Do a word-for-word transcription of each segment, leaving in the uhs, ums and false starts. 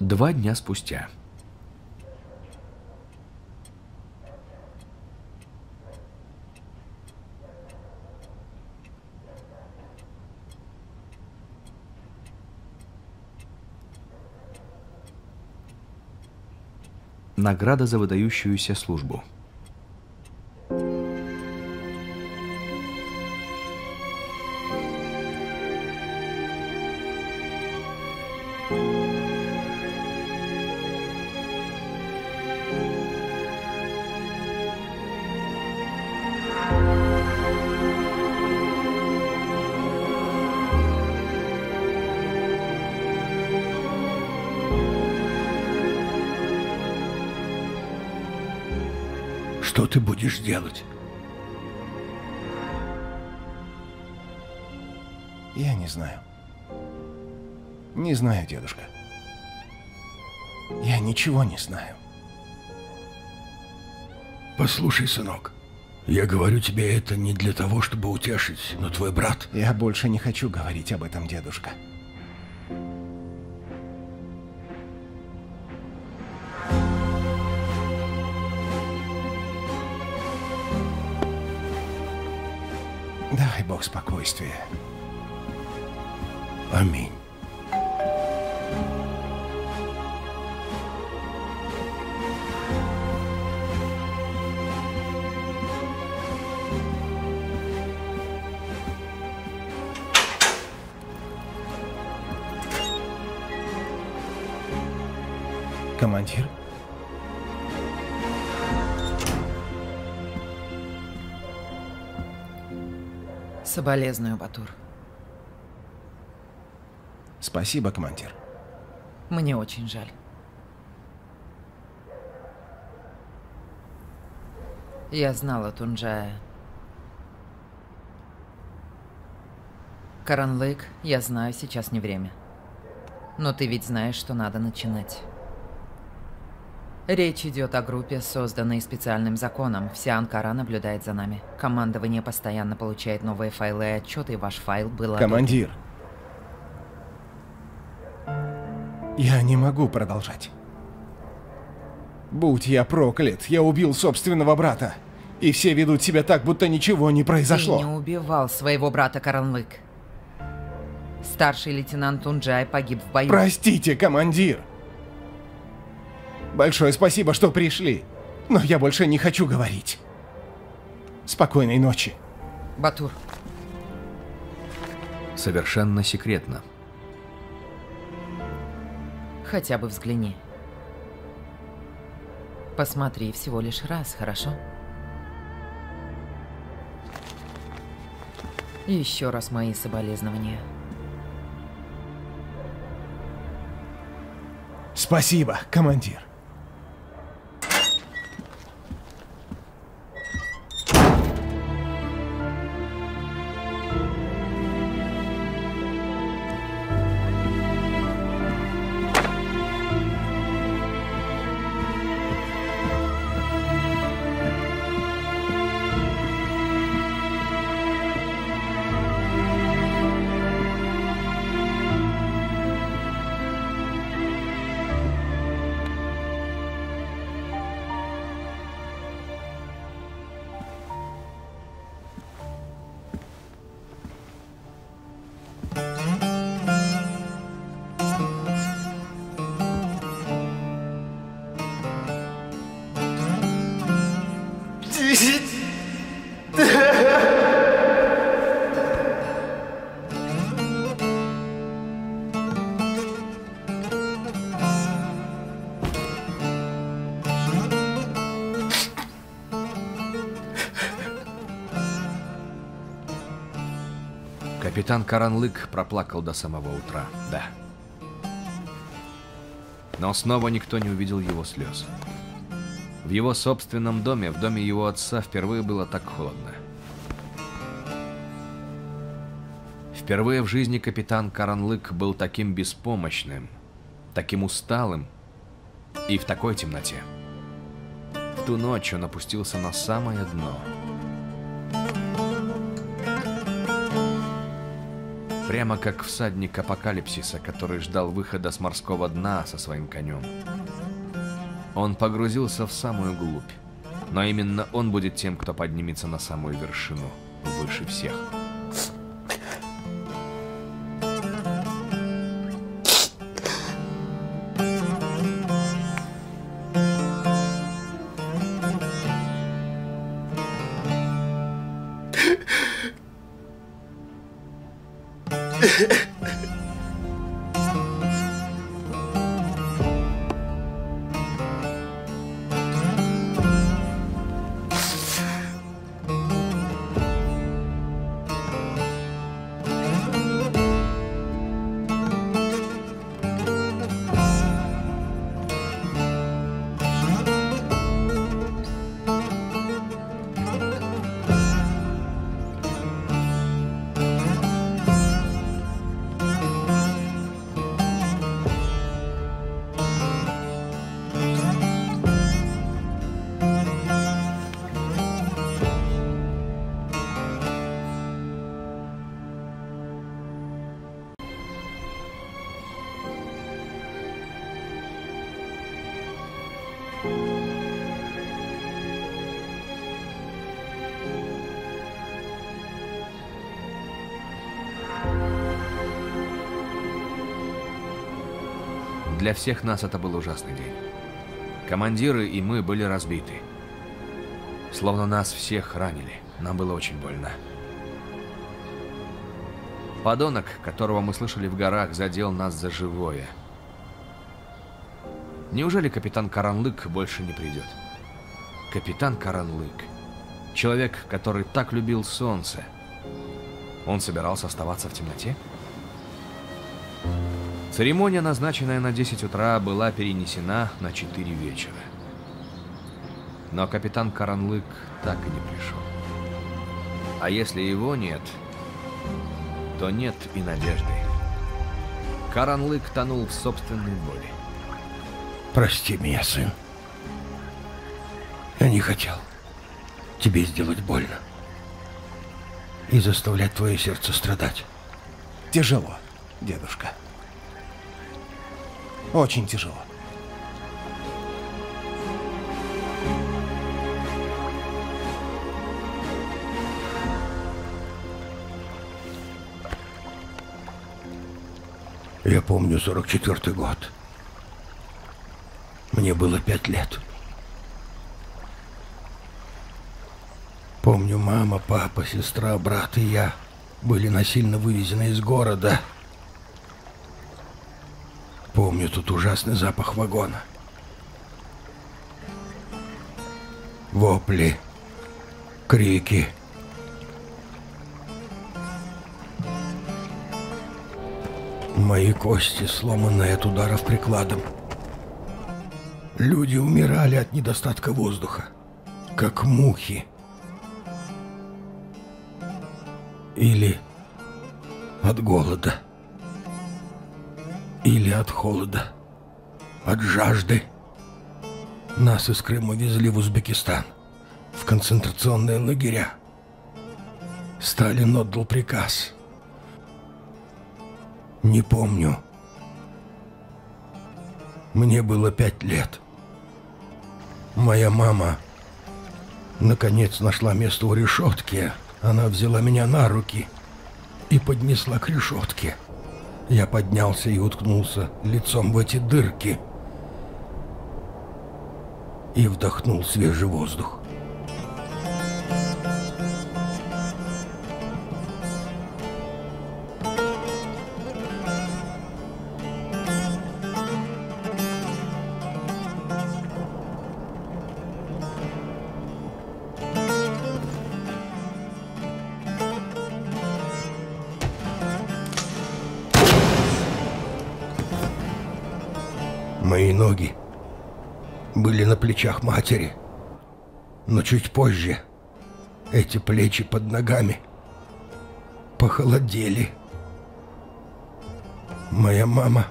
Два дня спустя. Награда за выдающуюся службу. Что ты будешь делать? Я не знаю. Не знаю, дедушка. Я ничего не знаю. Послушай, сынок, я говорю тебе это не для того, чтобы утешить, но твой брат... Я больше не хочу говорить об этом, дедушка. Дай Бог спокойствия. Аминь. Командир? Соболезную, Батур. Спасибо, командир. Мне очень жаль. Я знала Тунджая. Каранлык, я знаю, сейчас не время. Но ты ведь знаешь, что надо начинать. Речь идет о группе, созданной специальным законом. Вся Анкара наблюдает за нами. Командование постоянно получает новые файлы и отчеты, и ваш файл был... Командир! Я не могу продолжать. Будь я проклят, я убил собственного брата. И все ведут себя так, будто ничего не произошло. Ты не убивал своего брата, Каранлык. Старший лейтенант Тунджай погиб в бою. Простите, командир! Большое спасибо, что пришли, но я больше не хочу говорить. Спокойной ночи. Батур. Совершенно секретно. Хотя бы взгляни. Посмотри всего лишь раз, хорошо? И еще раз мои соболезнования. Спасибо, командир. Капитан Каранлык проплакал до самого утра, да. Но снова никто не увидел его слез. В его собственном доме, в доме его отца, впервые было так холодно. Впервые в жизни капитан Каранлык был таким беспомощным, таким усталым и в такой темноте. В ту ночь он опустился на самое дно. Прямо как всадник апокалипсиса, который ждал выхода с морского дна со своим конем. Он погрузился в самую глубь, но именно он будет тем, кто поднимется на самую вершину, выше всех. Для всех нас это был ужасный день. Командиры и мы были разбиты. Словно нас всех ранили. Нам было очень больно. Подонок, которого мы слышали в горах, задел нас за живое. Неужели капитан Каранлык больше не придет? Капитан Каранлык. Человек, который так любил солнце. Он собирался оставаться в темноте? Церемония, назначенная на десять утра, была перенесена на четыре вечера. Но капитан Каранлык так и не пришел. А если его нет, то нет и надежды. Каранлык тонул в собственной боли. Прости меня, сын. Я не хотел тебе сделать больно и заставлять твое сердце страдать. Тяжело, дедушка. Очень тяжело. Я помню сорок четвёртый год. Мне было пять лет. Помню, мама, папа, сестра, брат и я были насильно вывезены из города. Помню тут ужасный запах вагона. Вопли, крики. Мои кости сломаны от ударов прикладом. Люди умирали от недостатка воздуха, как мухи. Или от голода. Или от холода, от жажды. Нас из Крыма везли в Узбекистан, в концентрационные лагеря. Сталин отдал приказ. Не помню. Мне было пять лет. Моя мама наконец нашла место у решетки. Она взяла меня на руки и поднесла к решетке. Я поднялся и уткнулся лицом в эти дырки и вдохнул свежий воздух. Ноги были на плечах матери, но чуть позже эти плечи под ногами похолодели. Моя мама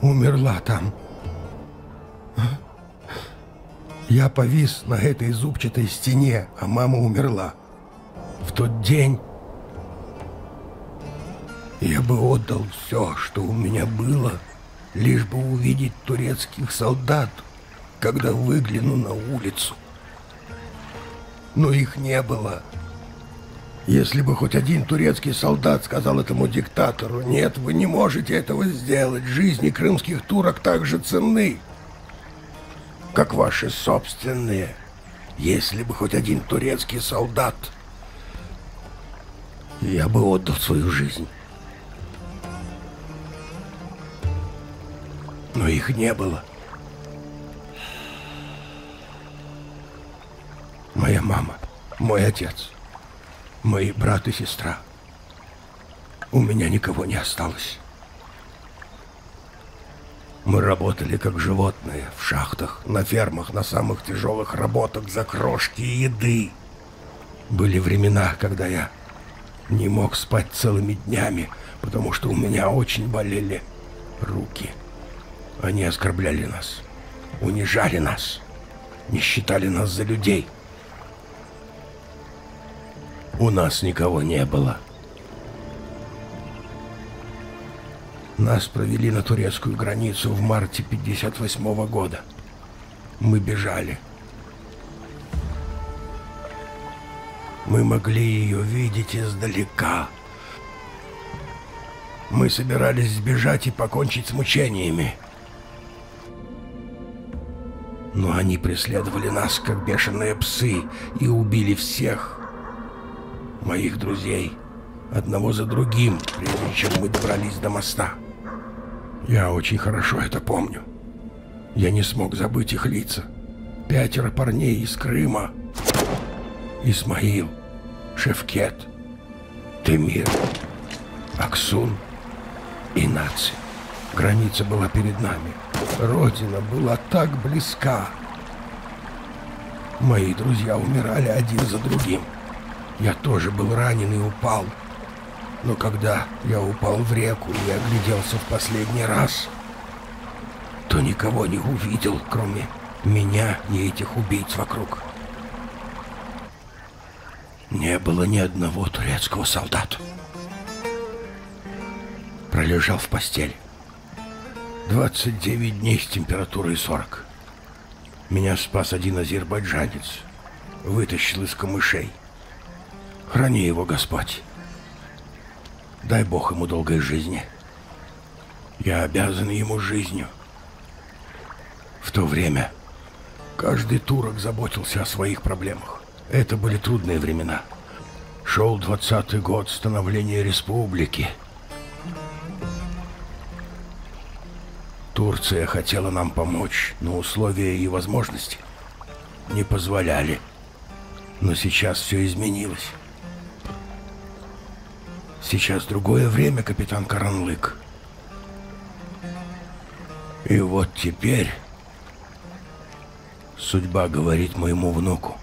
умерла там. Я повис на этой зубчатой стене, а мама умерла. В тот день Я бы отдал все, что у меня было, лишь бы увидеть турецких солдат, когда выгляну на улицу. Но их не было. Если бы хоть один турецкий солдат сказал этому диктатору: «Нет, вы не можете этого сделать, жизни крымских турок так же ценны, как ваши собственные». Если бы хоть один турецкий солдат, я бы отдал свою жизнь. Но их не было. Моя мама, мой отец, мои брат и сестра. У меня никого не осталось. Мы работали как животные в шахтах, на фермах, на самых тяжелых работах за крошки еды. Были времена, когда я не мог спать целыми днями, потому что у меня очень болели руки. Они оскорбляли нас, унижали нас, не считали нас за людей. У нас никого не было. Нас провели на турецкую границу в марте пятьдесят восьмого года. Мы бежали. Мы могли ее видеть издалека. Мы собирались сбежать и покончить с мучениями. Но они преследовали нас, как бешеные псы, и убили всех моих друзей, одного за другим, прежде чем мы добрались до моста. Я очень хорошо это помню. Я не смог забыть их лица. Пятеро парней из Крыма. Исмаил, Шевкет, Темир, Аксун и Наци. Граница была перед нами. Родина была так близка. Мои друзья умирали один за другим. Я тоже был ранен и упал. Но когда я упал в реку и огляделся в последний раз, то никого не увидел, кроме меня и этих убийц вокруг. Не было ни одного турецкого солдата. Пролежал в постели. двадцать девять дней с температурой сорок. Меня спас один азербайджанец. Вытащил из камышей. Храни его, Господь. Дай Бог ему долгой жизни. Я обязан ему жизнью. В то время каждый турок заботился о своих проблемах. Это были трудные времена. Шел двадцатый год становления республики. Турция хотела нам помочь, но условия и возможности не позволяли. Но сейчас все изменилось. Сейчас другое время, капитан Каранлык. И вот теперь судьба говорит моему внуку.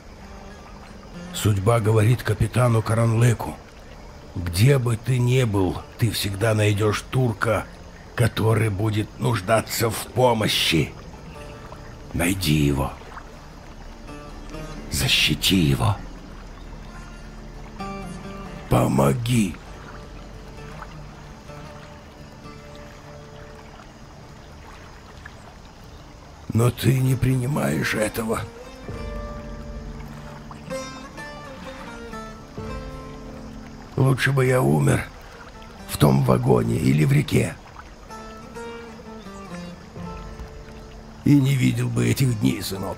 Судьба говорит капитану Каранлыку: где бы ты ни был, ты всегда найдешь турка, который будет нуждаться в помощи. Найди его. Защити его. Помоги. Но ты не принимаешь этого. Лучше бы я умер в том вагоне или в реке. И не видел бы этих дней, сынок.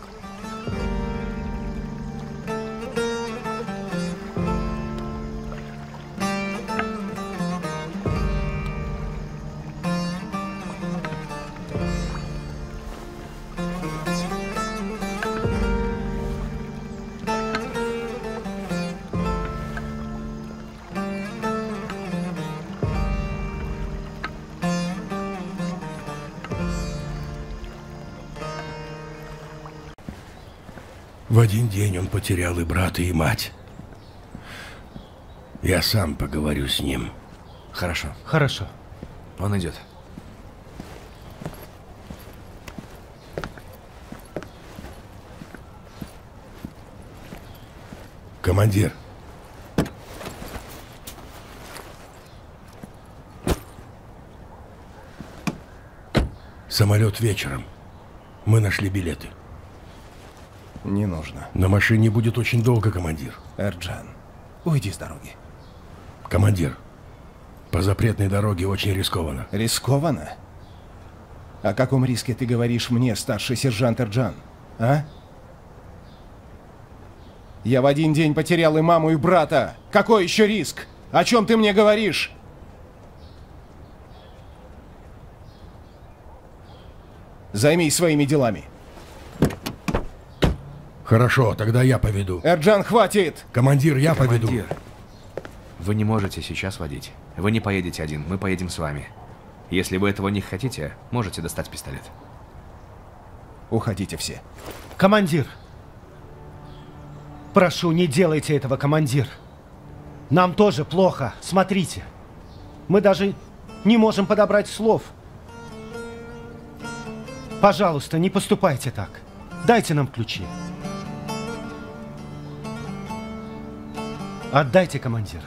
В один день он потерял и брата, и мать. Я сам поговорю с ним. Хорошо. Хорошо. Он идет. Командир. Самолет вечером. Мы нашли билеты. Не нужно. На машине будет очень долго, командир. Эрджан, уйди с дороги. Командир, по запретной дороге очень рискованно. Рискованно? О каком риске ты говоришь мне, старший сержант Эрджан? А? Я в один день потерял и маму, и брата. Какой еще риск? О чем ты мне говоришь? Займись своими делами. Хорошо, тогда я поведу. Эрджан, хватит! Командир, я поведу. Командир, вы не можете сейчас водить. Вы не поедете один, мы поедем с вами. Если вы этого не хотите, можете достать пистолет. Уходите все. Командир! Прошу, не делайте этого, командир. Нам тоже плохо. Смотрите. Мы даже не можем подобрать слов. Пожалуйста, не поступайте так. Дайте нам ключи. Отдайте, командир.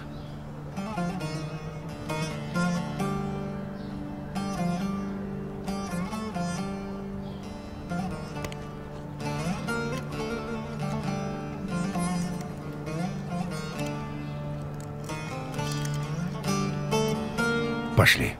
Пошли.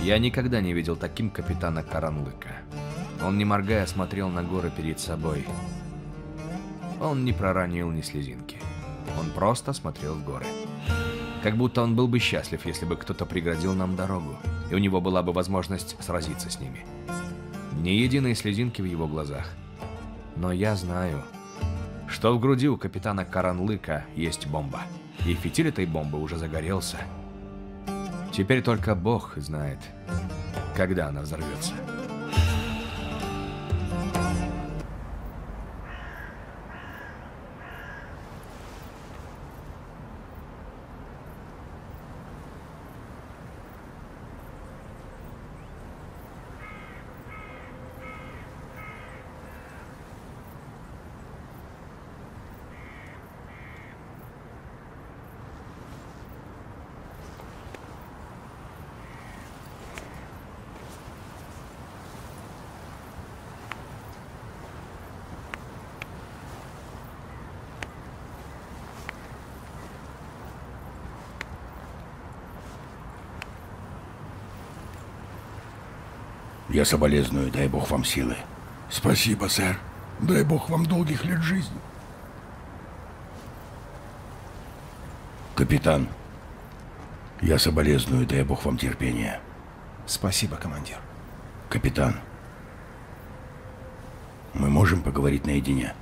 Я никогда не видел таким капитана Каранлыка. Он, не моргая, смотрел на горы перед собой. Он не проронил ни слезинки. Он просто смотрел в горы. Как будто он был бы счастлив, если бы кто-то преградил нам дорогу, и у него была бы возможность сразиться с ними. Ни единой слезинки в его глазах. Но я знаю, что в груди у капитана Каранлыка есть бомба. И фитиль этой бомбы уже загорелся. Теперь только Бог знает, когда она взорвется. Я соболезную, дай Бог вам силы. Спасибо, сэр. Дай Бог вам долгих лет жизни. Капитан, я соболезную, дай Бог вам терпения. Спасибо, командир. Капитан, мы можем поговорить наедине?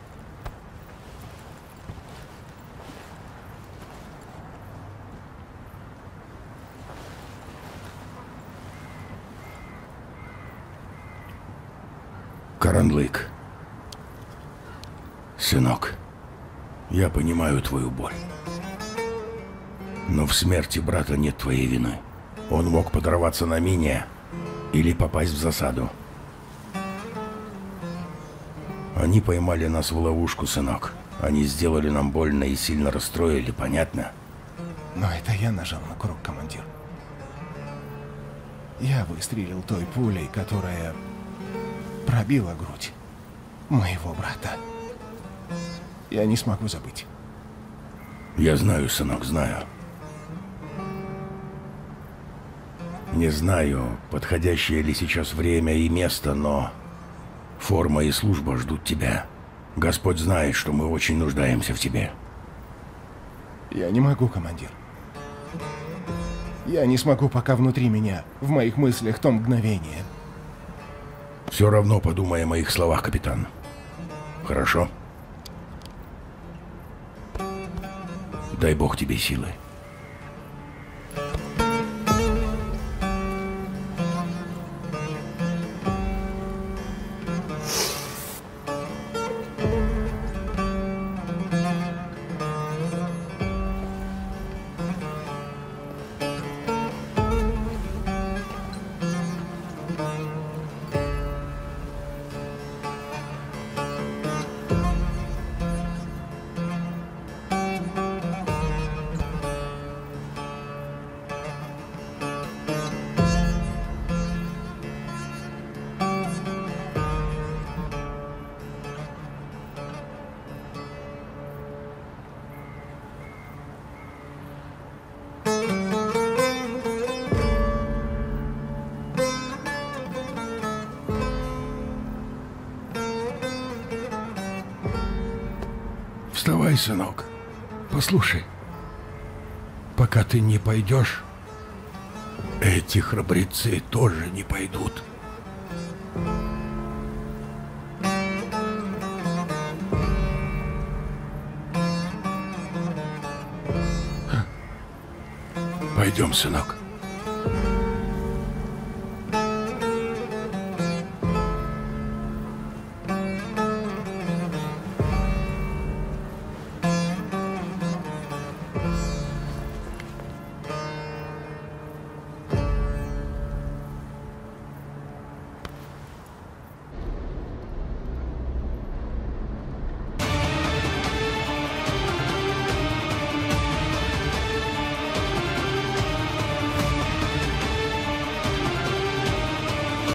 Каранлык, сынок, я понимаю твою боль, но в смерти брата нет твоей вины. Он мог подорваться на мине или попасть в засаду. Они поймали нас в ловушку, сынок. Они сделали нам больно и сильно расстроили, понятно? Но это я нажал на курок, командир. Я выстрелил той пулей, которая пробила грудь моего брата. Я не смогу забыть. Я знаю, сынок, знаю. Не знаю, подходящее ли сейчас время и место, но форма и служба ждут тебя. Господь знает, что мы очень нуждаемся в тебе. Я не могу, командир. Я не смогу, пока внутри меня, в моих мыслях, то мгновение. Все равно подумай о моих словах, капитан. Хорошо? Дай Бог тебе силы. Вставай, сынок, послушай, пока ты не пойдешь, эти храбрецы тоже не пойдут. Пойдем, сынок.